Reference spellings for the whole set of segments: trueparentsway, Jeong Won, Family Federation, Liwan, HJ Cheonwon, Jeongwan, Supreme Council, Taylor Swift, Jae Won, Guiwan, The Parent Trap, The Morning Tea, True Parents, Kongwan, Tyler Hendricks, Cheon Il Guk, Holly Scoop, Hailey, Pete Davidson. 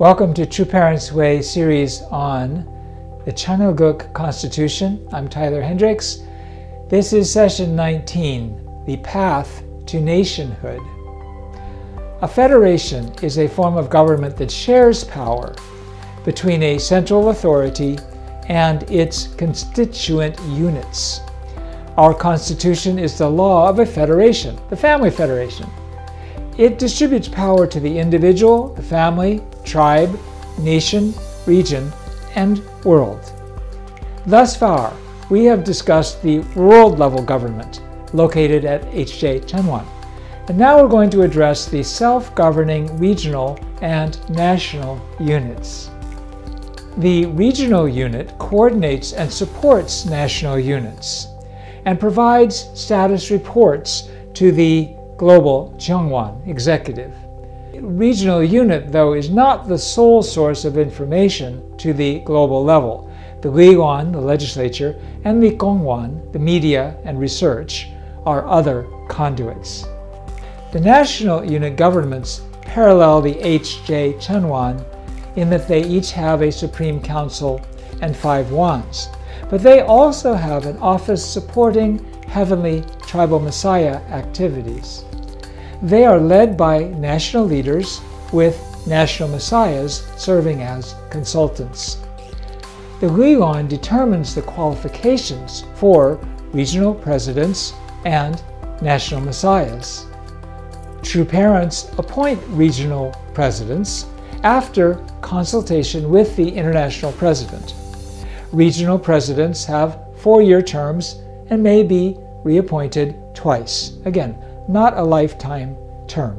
Welcome to True Parents Way series on the Cheon Il Guk Constitution. I'm Tyler Hendricks. This is session 19, The Path to Nationhood. A federation is a form of government that shares power between a central authority and its constituent units. Our Constitution is the law of a federation, the Family Federation. It distributes power to the individual, the family, tribe, nation, region, and world. Thus far, we have discussed the world-level government located at HJ Cheonwon. And now we're going to address the self-governing regional and national units. The regional unit coordinates and supports national units and provides status reports to the global Jeongwon executive. Regional unit, though, is not the sole source of information to the global level. The Guiwan, the legislature, and the Kongwan, the media and research, are other conduits. The national unit governments parallel the HJ Cheonwon in that they each have a Supreme Council and 5 wons, but they also have an office supporting heavenly tribal messiah activities. They are led by national leaders with national messiahs serving as consultants. The Guiwan determines the qualifications for regional presidents and national messiahs. True Parents appoint regional presidents after consultation with the international president. Regional presidents have 4-year terms and may be reappointed twice. Again, not a lifetime term.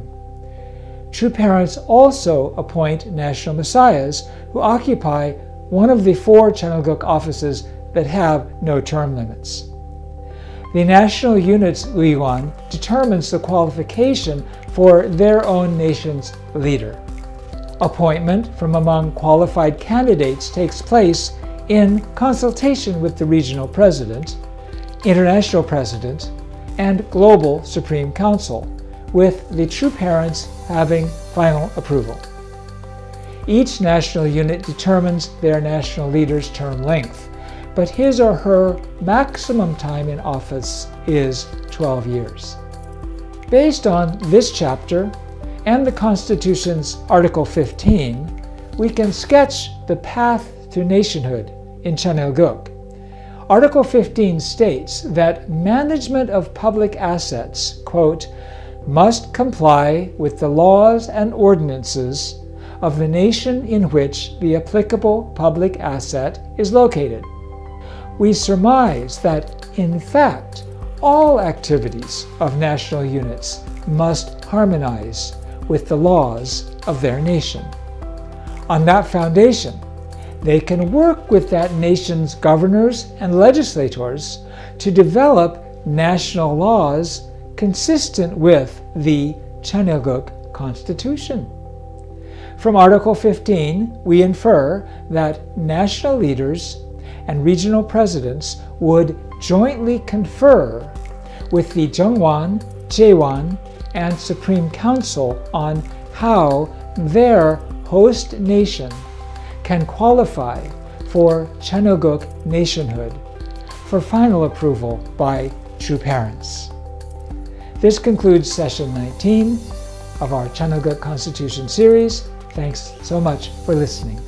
True Parents also appoint national messiahs who occupy one of the 4 Cheon Il Guk offices that have no term limits. The national unit's Liwan determines the qualification for their own nation's leader. Appointment from among qualified candidates takes place in consultation with the regional president, international president, and global Supreme Council, with the True Parents having final approval. Each national unit determines their national leader's term length, but his or her maximum time in office is 12 years. Based on this chapter and the Constitution's Article 15, we can sketch the path to nationhood in Cheon Il Guk. Article 15 states that management of public assets, quote, must comply with the laws and ordinances of the nation in which the applicable public asset is located. We surmise that, in fact, all activities of national units must harmonize with the laws of their nation. On that foundation, they can work with that nation's governors and legislators to develop national laws consistent with the Cheon Il Guk Constitution. From Article 15, we infer that national leaders and regional presidents would jointly confer with the Jeongwan, Jae Won, and Supreme Council on how their host nation can qualify for Cheon Il Guk nationhood for final approval by True Parents. This concludes session 19 of our Cheon Il Guk Constitution series. Thanks so much for listening.